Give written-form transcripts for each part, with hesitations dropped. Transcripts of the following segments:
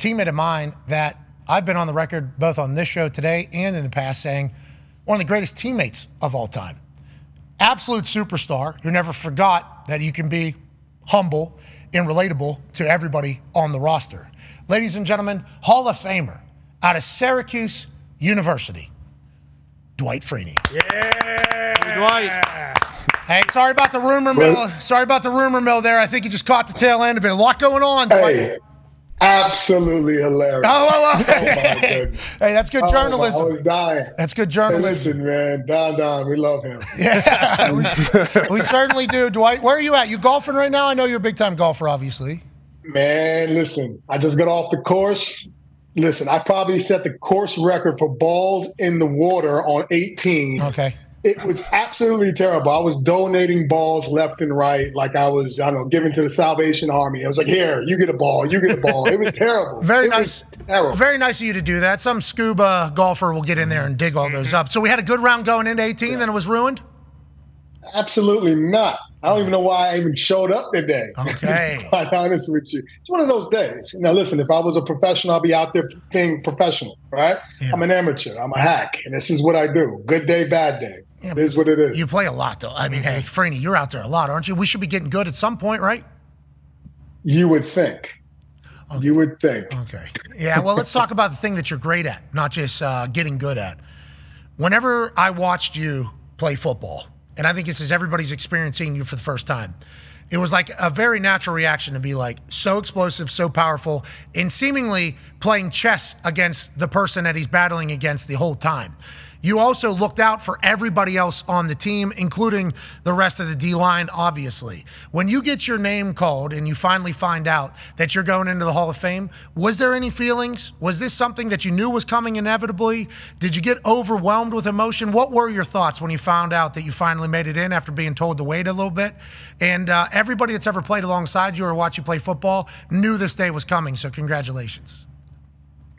teammate of mine that I've been on the record both on this show today and in the past saying one of the greatest teammates of all time. Absolute superstar who never forgot that you can be humble and relatable to everybody on the roster. Ladies and gentlemen, Hall of Famer out of Syracuse University, Dwight Freeney. Yeah, hey, Dwight. Hey, sorry about the rumor mill. Sorry about the rumor mill there. I think you just caught the tail end of it. A lot going on, Dwight. Hey, absolutely hilarious. Oh my goodness. Hey, that's good journalism. I was dying. That's good journalism. Hey, listen, man, Don, we love him. Yeah, we certainly do, Dwight. Where are you at? You golfing right now? I know you're a big-time golfer, obviously. Man, listen, I just got off the course. Listen, I probably set the course record for balls in the water on 18. Okay. It was absolutely terrible. I was donating balls left and right, like I was, I don't know, giving to the Salvation Army. I was like, here, you get a ball, you get a ball. It was terrible. Very nice of you to do that. Some scuba golfer will get in there and dig all those up. So we had a good round going into 18, then it was ruined? Absolutely not. I don't even know why I even showed up today. Okay. To be quite honest with you. It's one of those days. Now, listen, if I was a professional, I'd be out there being professional, right? Yeah. I'm an amateur. I'm a hack. And this is what I do. Good day, bad day. Yeah, it is what it is. You play a lot, though. I mean, hey, Freeney, you're out there a lot, aren't you? We should be getting good at some point, right? You would think. Okay. You would think. Okay. Yeah, well, let's talk about the thing that you're great at, not just getting good at. Whenever I watched you play football, and I think this is everybody's experiencing you for the first time, it was like a very natural reaction to be like so explosive, so powerful, and seemingly playing chess against the person that he's battling against the whole time. You also looked out for everybody else on the team, including the rest of the D-line, obviously. When you get your name called and you finally find out that you're going into the Hall of Fame, was there any feelings? Was this something that you knew was coming inevitably? Did you get overwhelmed with emotion? What were your thoughts when you found out that you finally made it in after being told to wait a little bit? And everybody that's ever played alongside you or watched you play football knew this day was coming, so congratulations.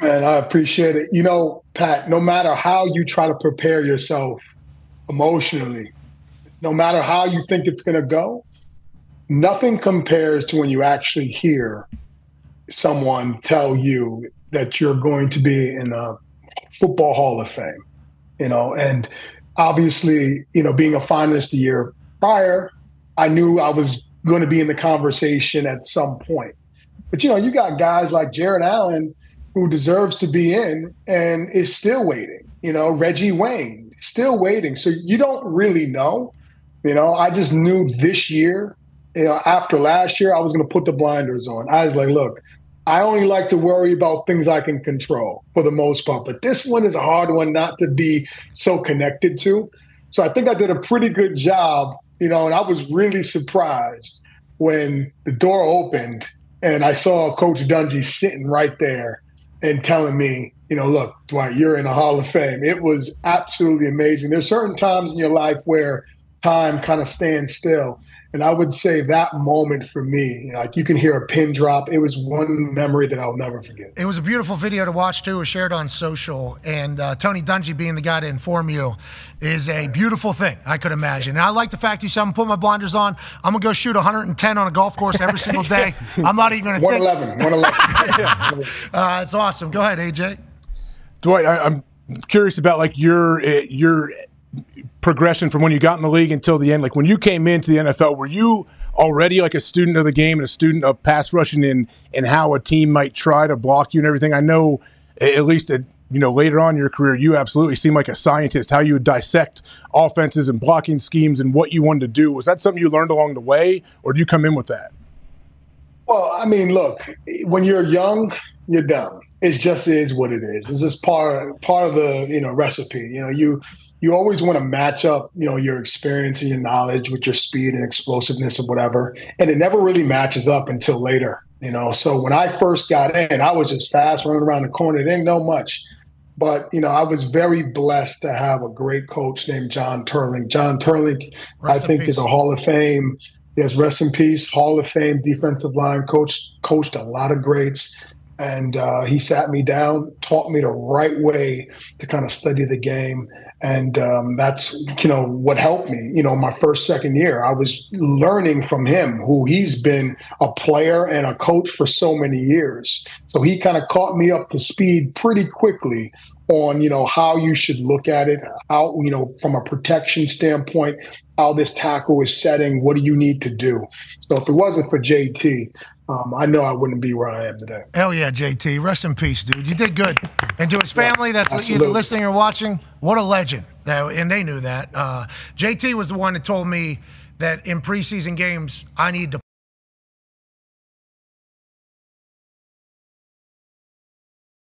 Man, I appreciate it. You know, Pat, no matter how you try to prepare yourself emotionally, no matter how you think it's going to go, nothing compares to when you actually hear someone tell you that you're going to be in a football Hall of Fame, you know. And obviously, you know, being a finalist the year prior, I knew I was going to be in the conversation at some point. But, you know, you got guys like Jared Allen, who deserves to be in and is still waiting. You know, Reggie Wayne, still waiting. So you don't really know. You know, I just knew this year, you know, after last year, I was going to put the blinders on. I was like, look, I only like to worry about things I can control for the most part. But this one is a hard one not to be so connected to. So I think I did a pretty good job, you know, and I was really surprised when the door opened and I saw Coach Dungy sitting right there and telling me, you know, look, Dwight, you're in the Hall of Fame. It was absolutely amazing. There's certain times in your life where time kind of stands still. And I would say that moment for me, like you can hear a pin drop. It was one memory that I'll never forget. It was a beautiful video to watch, too. It was shared on social. And Tony Dungy being the guy to inform you is a beautiful thing, I could imagine. And I like the fact you said, I'm going to put my blinders on. I'm going to go shoot 110 on a golf course every single day. I'm not even going to think. 111. It's awesome. Go ahead, AJ. Dwight, I'm curious about, like, your progression from when you got in the league until the end. Like when you came into the NFL, were you already like a student of the game and a student of pass rushing and how a team might try to block you and everything? I know at least at, you know, later on in your career, you absolutely seem like a scientist, how you would dissect offenses and blocking schemes and what you wanted to do. Was that something you learned along the way, or do you come in with that? Well, I mean, look, when you're young, you're dumb. It just is what it is. It's just part of the, you know, recipe. You know, you always want to match up, you know, your experience and your knowledge with your speed and explosiveness or whatever. And it never really matches up until later, you know. So when I first got in, I was just fast, running around the corner. It didn't know much. But, you know, I was very blessed to have a great coach named John Turling. John Turling, I think, is a Hall of Fame. Yes, rest in peace. Hall of Fame defensive line coach, coached a lot of greats. And he sat me down, taught me the right way to kind of study the game. And that's, you know, what helped me. You know, my first, second year, I was learning from him, who he's been a player and a coach for so many years. So he kind of caught me up to speed pretty quickly on, you know, how you should look at it, how, you know, from a protection standpoint, how this tackle is setting, what do you need to do? So if it wasn't for JT, I know I wouldn't be where I am today. Hell yeah, JT. Rest in peace, dude. You did good. And to his family that's absolutely either listening or watching, what a legend. And they knew that. JT was the one that told me that in preseason games, I need to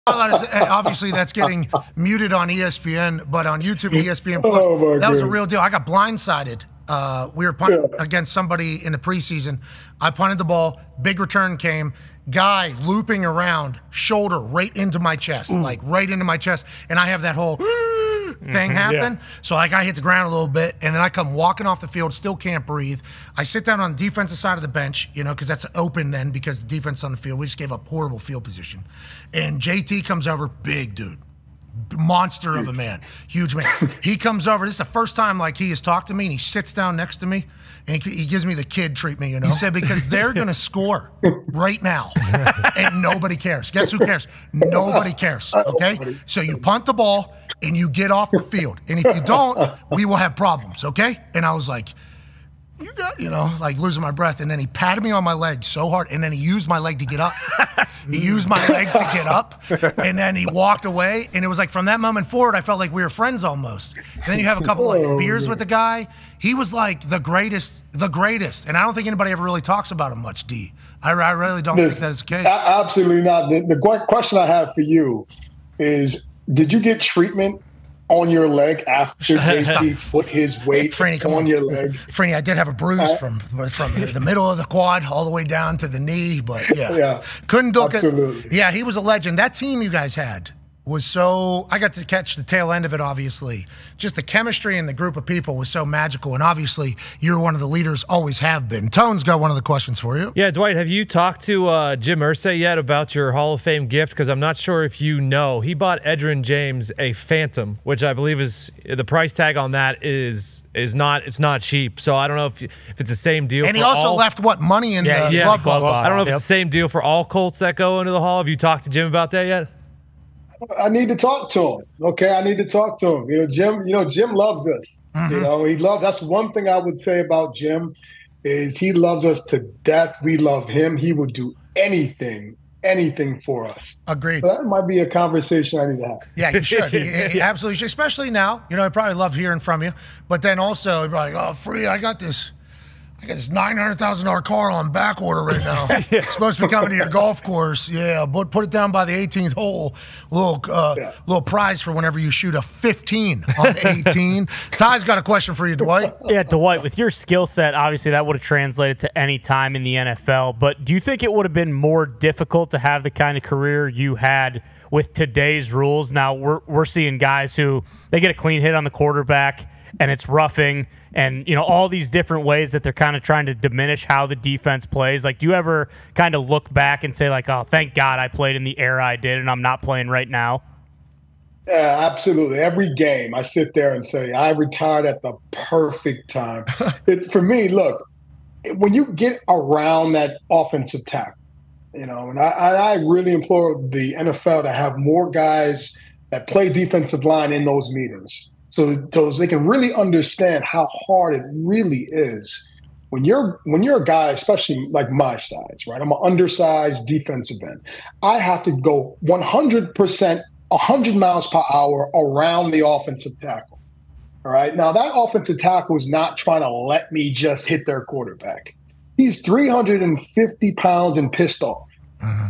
obviously, that's getting muted on ESPN, but on YouTube, ESPN Plus, that was a real deal. I got blindsided. We were punting against somebody in the preseason. I punted the ball. Big return came. Guy looping around, shoulder right into my chest, like right into my chest. And I have that whole thing happen. Yeah. So, like, I hit the ground a little bit, and then I come walking off the field, still can't breathe. I sit down on the defensive side of the bench, you know, because that's open then because the defense on the field, we just gave up horrible field position. And JT comes over, big dude, monster of a man, huge man. He comes over. This is the first time, like, he has talked to me, and he sits down next to me. And he gives me the kid treatment, you know. He said, because they're going to score right now, and nobody cares. Guess who cares? Nobody cares, okay? So you punt the ball, and you get off the field. And if you don't, we will have problems, okay? And I was like, you got, you know, like losing my breath. And then he patted me on my leg so hard, and then he used my leg to get up. He used my leg to get up, and then he walked away. And it was like from that moment forward, I felt like we were friends almost. And then you have a couple like beers with the guy. He was like the greatest. And I don't think anybody ever really talks about him much, D. I really don't think that is the case. Absolutely not. The question I have for you is, did you get treatment on your leg after JT put his weight on your leg? Freeney, I did have a bruise from the middle of the quad all the way down to the knee, but yeah. Couldn't look at it. Yeah, he was a legend. That team you guys had was so – I got to catch the tail end of it, obviously. Just the chemistry and the group of people was so magical, and obviously you're one of the leaders, always have been. Tone's got one of the questions for you. Yeah, Dwight, have you talked to Jim Irsay yet about your Hall of Fame gift? Because I'm not sure if you know. He bought Edgerrin James a Phantom, which I believe is – the price tag on that is not cheap. So I don't know if it's the same deal. And he also left what money in the club box. I don't know if it's the same deal for all Colts that go into the Hall. Have you talked to Jim about that yet? I need to talk to him. Okay, I need to talk to him. Jim loves us. You know, he loves. That's one thing I would say about Jim is he loves us to death. We love him. He would do anything for us. Agreed. So that might be a conversation I need to have. Yeah, you should. You absolutely should. Especially now. You know, I probably love hearing from you. But then also, probably, Free, I got this $900,000 car on back order right now. It's supposed to be coming to your golf course. Yeah, but put it down by the 18th hole. Little prize for whenever you shoot a 15 on 18. Ty's got a question for you, Dwight. Yeah, Dwight, with your skill set, obviously that would have translated to any time in the NFL. But do you think it would have been more difficult to have the kind of career you had with today's rules? Now we're seeing guys who they get a clean hit on the quarterback, and it's roughing, and you know all these different ways that they're kind of trying to diminish how the defense plays. Like, do you ever kind of look back and say, like, oh, thank God I played in the era I did, and I'm not playing right now? Yeah, absolutely. Every game I sit there and say, I retired at the perfect time. It's for me, look, when you get around that offensive tackle, you know, and I really implore the NFL to have more guys that play defensive line in those meetings. So they can really understand how hard it really is when you're a guy, especially like my size, right? I'm an undersized defensive end. I have to go 100%, 100 miles per hour around the offensive tackle. All right. Now that offensive tackle is not trying to let me just hit their quarterback. He's 350 pounds and pissed off.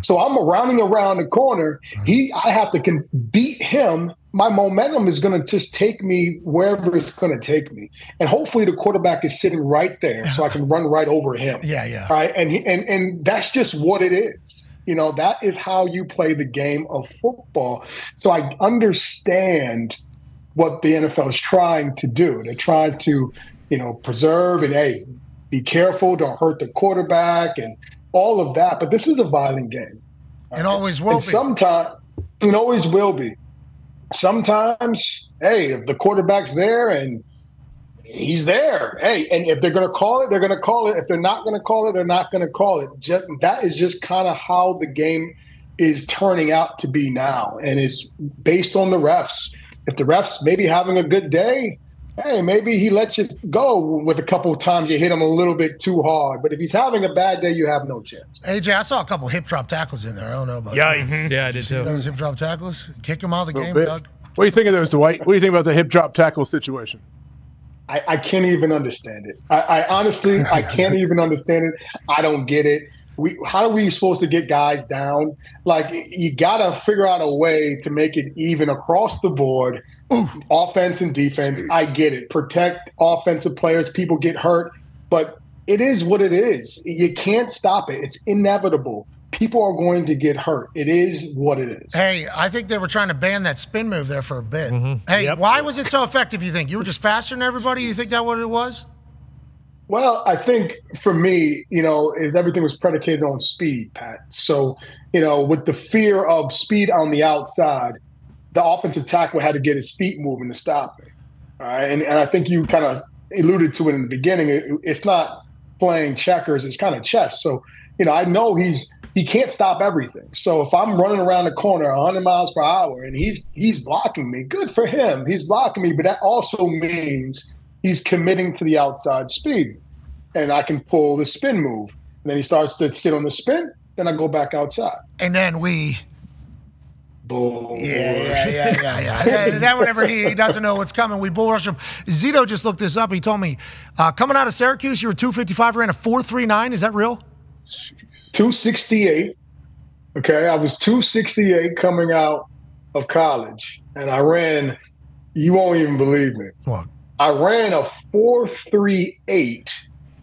So I'm rounding around the corner. I have to beat him. My momentum is going to just take me wherever it's going to take me. And hopefully the quarterback is sitting right there so I can run right over him. Yeah. All right? And that's just what it is. You know, that is how you play the game of football. So I understand what the NFL is trying to do. They're trying to, you know, preserve and, hey, be careful, don't hurt the quarterback and all of that. But this is a violent game. and always will be. Sometimes it always will be. Sometimes, hey, if the quarterback's there and he's there, hey, and if they're going to call it, they're going to call it. If they're not going to call it, they're not going to call it. Just, that is just kind of how the game is turning out to be now, and it's based on the refs. If the refs maybe having a good day, hey, maybe he lets you go with a couple of times you hit him a little bit too hard. But if he's having a bad day, you have no chance. AJ, I saw a couple of hip-drop tackles in there. I don't know about that. Yeah, I did too. Those hip-drop tackles? Kick him out of the game, Doug? What do you think of those, Dwight? What do you think about the hip-drop tackle situation? I can't even understand it. I honestly, I can't even understand it. I don't get it. How are we supposed to get guys down? Like, you got to figure out a way to make it even across the board, offense and defense. I get it. Protect offensive players. People get hurt. But it is what it is. You can't stop it. It's inevitable. People are going to get hurt. It is what it is. Hey, I think they were trying to ban that spin move there for a bit. Mm-hmm. Hey, why was it so effective, you think? You were just faster than everybody? You think that what it was? Well, I think for me, is everything was predicated on speed, Pat. So, with the fear of speed on the outside, the offensive tackle had to get his feet moving to stop it. All right, and I think you kind of alluded to it in the beginning. It's not playing checkers; it's kind of chess. So, I know he can't stop everything. So if I'm running around the corner 100 miles per hour and he's blocking me, good for him. He's blocking me, but that also means he's committing to the outside speed. And I can pull the spin move. And then he starts to sit on the spin. Then I go back outside. And then we bull. Yeah. Then whenever he doesn't know what's coming, we bull rush him. Zito just looked this up. He told me, coming out of Syracuse, you were 255, ran a 4.39. Is that real? 268. Okay, I was 268 coming out of college. And I ran, you won't even believe me. What? I ran a 4.38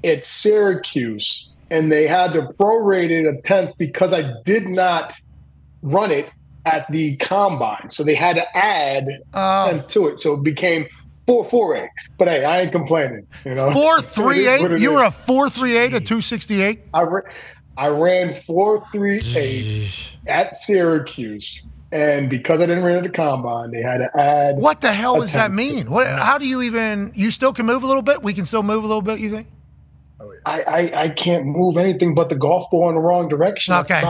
at Syracuse, and they had to prorate it a tenth because I did not run it at the combine. So they had to add to it. So it became 4.48. But hey, I ain't complaining. 4.38? You were a 4.38 at 268? I ran 4.38 at Syracuse. And because I didn't run the combine, they had to add. What the hell does that mean? How do you even? You still can move a little bit. We can still move a little bit. You think? I can't move anything but the golf ball in the wrong direction. Okay,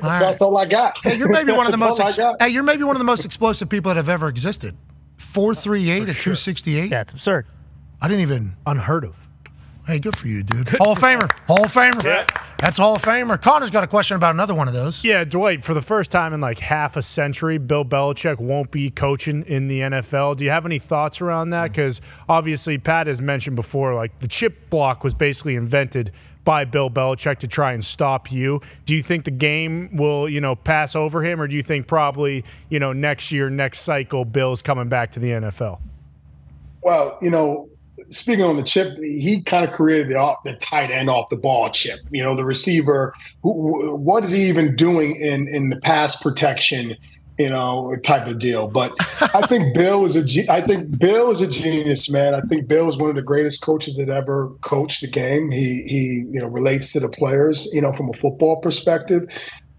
that's all I got. Hey, you're maybe one of the most. Hey, you're maybe one of the most explosive people that have ever existed. 4.38 at 268. That's absurd. I didn't even unheard of. Hey, good for you, dude. Hall of Famer. Hall of Famer. Yeah. That's Hall of Famer. Connor's got a question about another one of those. Yeah, Dwight, for the first time in like half a century, Bill Belichick won't be coaching in the NFL. Do you have any thoughts around that? Because obviously Pat has mentioned before, like the chip block was basically invented by Bill Belichick to try and stop you. Do you think the game will, pass over him? Or do you think probably, next year, next cycle, Bill's coming back to the NFL? Well, speaking on the chip, he kind of created the tight end off the ball chip. The receiver, what is he even doing in the pass protection, type of deal. But I think Bill is a genius, man. I think Bill is one of the greatest coaches that ever coached the game. He relates to the players, from a football perspective.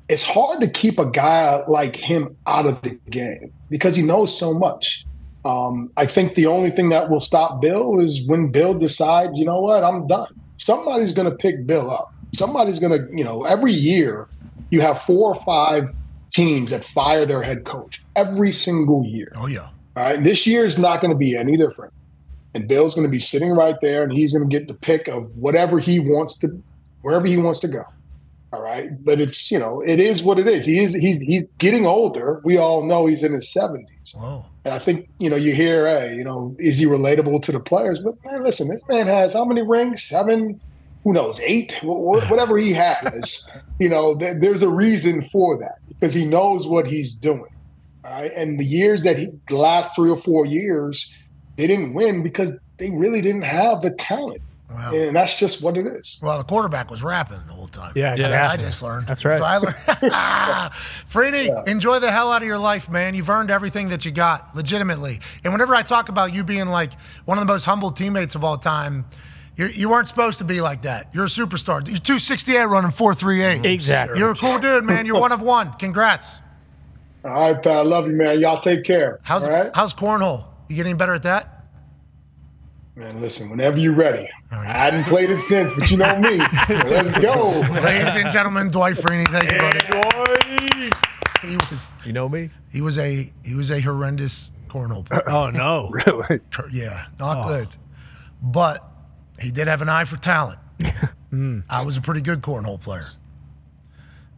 It's hard to keep a guy like him out of the game because he knows so much. I think the only thing that will stop Bill is when Bill decides, I'm done. Somebody's going to pick Bill up. Somebody's going to, every year you have 4 or 5 teams that fire their head coach every single year. Oh, yeah. All right. And this year is not going to be any different. And Bill's going to be sitting right there, and he's going to get the pick of wherever he wants to go. All right. But it's, it is what it is. He's getting older. We all know he's in his 70s. Whoa. And I think, you hear, is he relatable to the players? But, man, listen, this man has how many rings? 7, who knows, 8? Whatever he has, there's a reason for that because he knows what he's doing. All right? And the years that the last 3 or 4 years, they didn't win because they really didn't have the talent. Wow. And that's just what it is. Well, the quarterback was rapping the whole time. Yeah. I just learned. That's right. So I learned. Freeney, enjoy the hell out of your life, man. You've earned everything that you got, legitimately. And whenever I talk about you being like one of the most humble teammates of all time, You weren't supposed to be like that. You're a superstar. You're 268 running 4.38. Exactly. You're a cool dude, man. You're one of one. Congrats. All right, Pat. I love you, man. Y'all take care. How's cornhole? You getting better at that? Man, listen, whenever you're ready. Right. I hadn't played it since, but you know me. Let's go. Ladies and gentlemen, Dwight Freeney. Thank you, buddy. Hey, boy. You know me? He was a horrendous cornhole player. Oh, no. Really? Yeah, not good. But he did have an eye for talent. I was a pretty good cornhole player.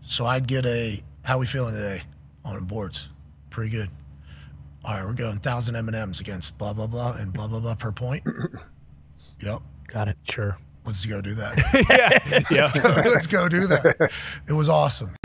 So I'd get a, how we feeling today on boards? Pretty good. All right, we're going 1,000 M&Ms against blah, blah, blah, and blah, blah, blah per point. Yep. Got it. Sure. Let's go do that. Yeah. Let's go do that. It was awesome.